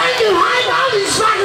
Why do high mountains like